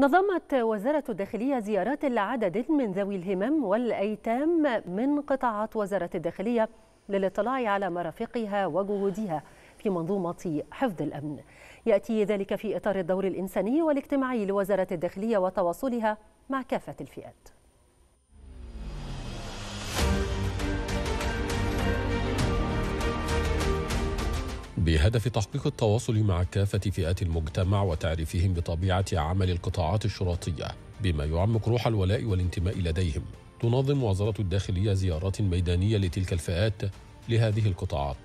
نظمت وزارة الداخلية زيارات لعدد من ذوي الهمم والأيتام من قطاعات وزارة الداخلية للاطلاع على مرافقها وجهودها في منظومة حفظ الأمن. يأتي ذلك في إطار الدور الإنساني والاجتماعي لوزارة الداخلية وتواصلها مع كافة الفئات. بهدف تحقيق التواصل مع كافة فئات المجتمع وتعريفهم بطبيعة عمل القطاعات الشرطية بما يعمق روح الولاء والانتماء لديهم، تنظم وزارة الداخلية زيارات ميدانية لتلك الفئات لهذه القطاعات.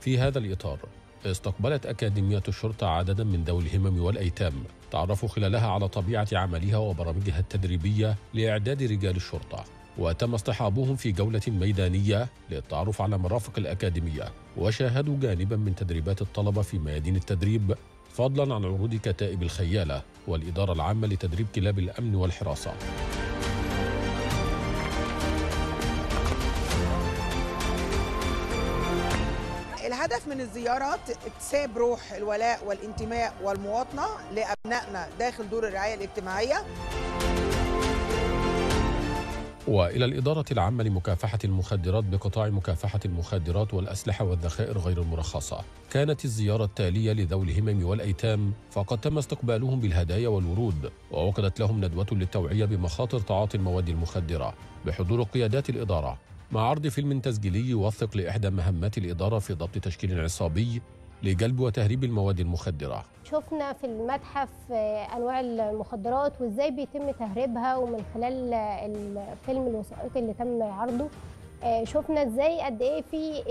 في هذا الإطار استقبلت أكاديمية الشرطة عددا من ذوي الهمم والأيتام تعرفوا خلالها على طبيعة عملها وبرامجها التدريبية لإعداد رجال الشرطة، وتم اصطحابهم في جولة ميدانية للتعرف على مرافق الأكاديمية، وشاهدوا جانبا من تدريبات الطلبة في ميادين التدريب، فضلا عن عروض كتائب الخيالة والإدارة العامة لتدريب كلاب الأمن والحراسة. الهدف من الزيارات اكتساب روح الولاء والانتماء والمواطنة لأبنائنا داخل دور الرعاية الاجتماعية. وإلى الإدارة العامة لمكافحة المخدرات بقطاع مكافحة المخدرات والأسلحة والذخائر غير المرخصة، كانت الزيارة التالية لذوي الهمم والأيتام، فقد تم استقبالهم بالهدايا والورود، ووقدت لهم ندوة للتوعية بمخاطر تعاطي المواد المخدرة بحضور قيادات الإدارة، مع عرض فيلم تسجيلي يوثق لإحدى مهمات الإدارة في ضبط تشكيل عصابي لجلب وتهريب المواد المخدرة. شفنا في المتحف أنواع المخدرات وإزاي بيتم تهريبها، ومن خلال الفيلم الوثائقي اللي تم عرضه شفنا إزاي قد إيه في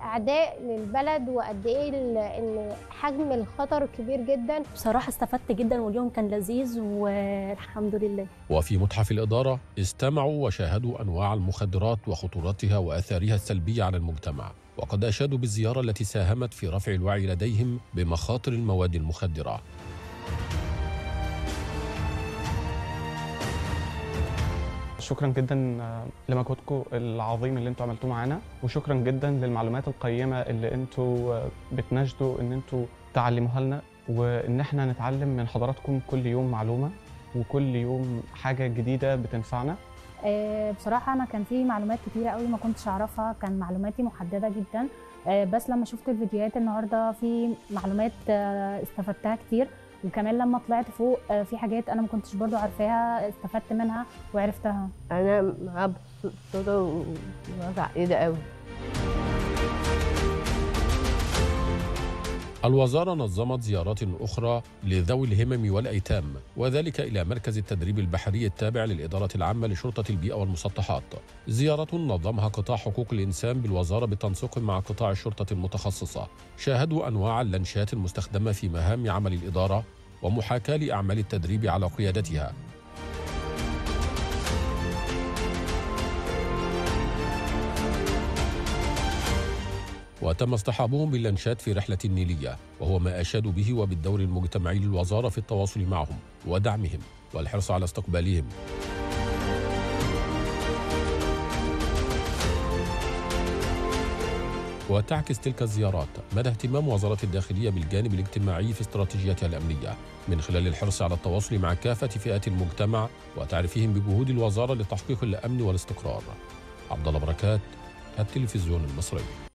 أعداء للبلد، وقد إيه إن حجم الخطر كبير جدا. بصراحة استفدت جدا واليوم كان لذيذ والحمد لله. وفي متحف الإدارة استمعوا وشاهدوا أنواع المخدرات وخطورتها وآثارها السلبية على المجتمع، وقد أشادوا بالزيارة التي ساهمت في رفع الوعي لديهم بمخاطر المواد المخدرة. شكرا جدا لمجهودكم العظيم اللي انتوا عملتوه معانا، وشكرا جدا للمعلومات القيمة اللي انتوا بتناشدوا ان انتوا تعلموها لنا، وان احنا نتعلم من حضراتكم كل يوم معلومة وكل يوم حاجة جديدة بتنفعنا. بصراحة أنا كان في معلومات كتيرة قوي ما كنتش أعرفها، كان معلوماتي محددة جدا، بس لما شفت الفيديوهات النهاردة في معلومات استفدتها كتير، وكمان لما طلعت فوق في حاجات أنا ما كنتش برضو عارفاها استفدت منها وعرفتها. أنا مبسوطة ومتعقدة قوي. الوزارة نظمت زيارات أخرى لذوي الهمم والأيتام، وذلك إلى مركز التدريب البحري التابع للإدارة العامة لشرطة البيئة والمسطحات، زيارة نظمها قطاع حقوق الإنسان بالوزارة بالتنسيق مع قطاع الشرطة المتخصصة، شاهدوا أنواع اللانشات المستخدمة في مهام عمل الإدارة ومحاكاة لأعمال التدريب على قيادتها. وتم اصطحابهم باللانشات في رحلة نيلية، وهو ما أشادوا به وبالدور المجتمعي للوزارة في التواصل معهم ودعمهم والحرص على استقبالهم. وتعكس تلك الزيارات مدى اهتمام وزارة الداخلية بالجانب الاجتماعي في استراتيجيتها الأمنية، من خلال الحرص على التواصل مع كافة فئات المجتمع وتعريفهم بجهود الوزارة لتحقيق الأمن والاستقرار. عبد الله بركات، التلفزيون المصري.